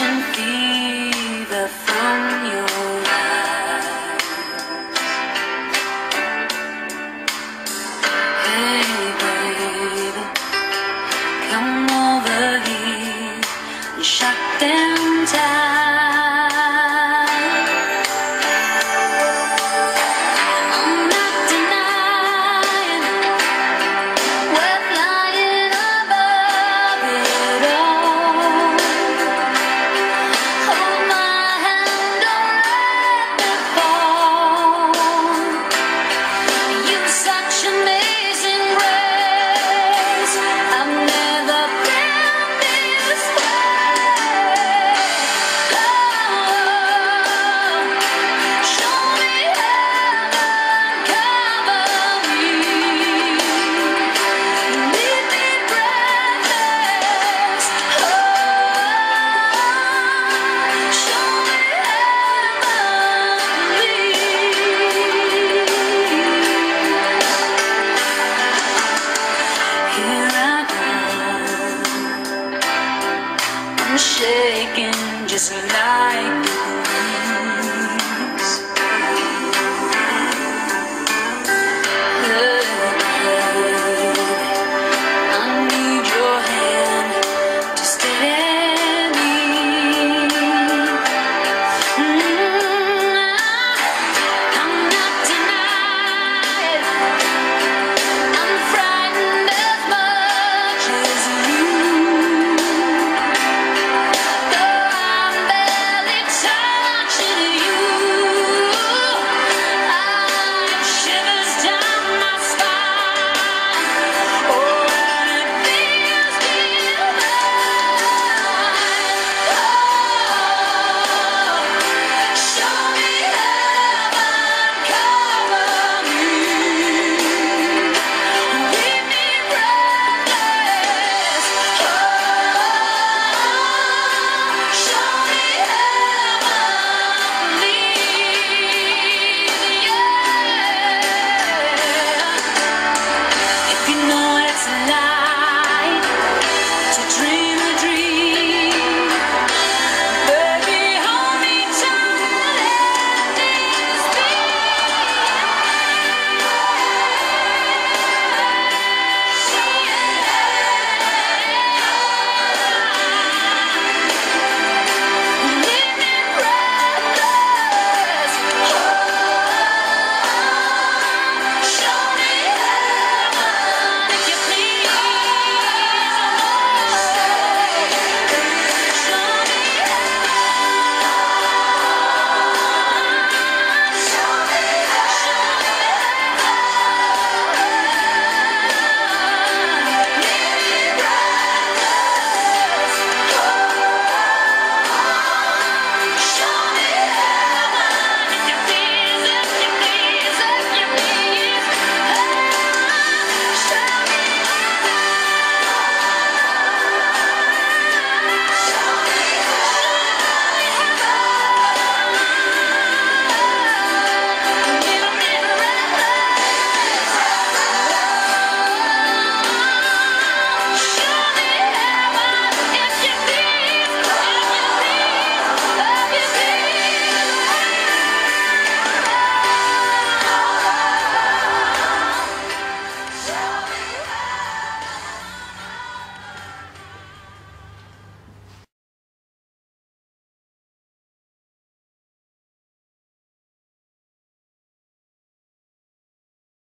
Catching fever from your eyes. Hey baby, come over here and shut them down. Shaking just like you.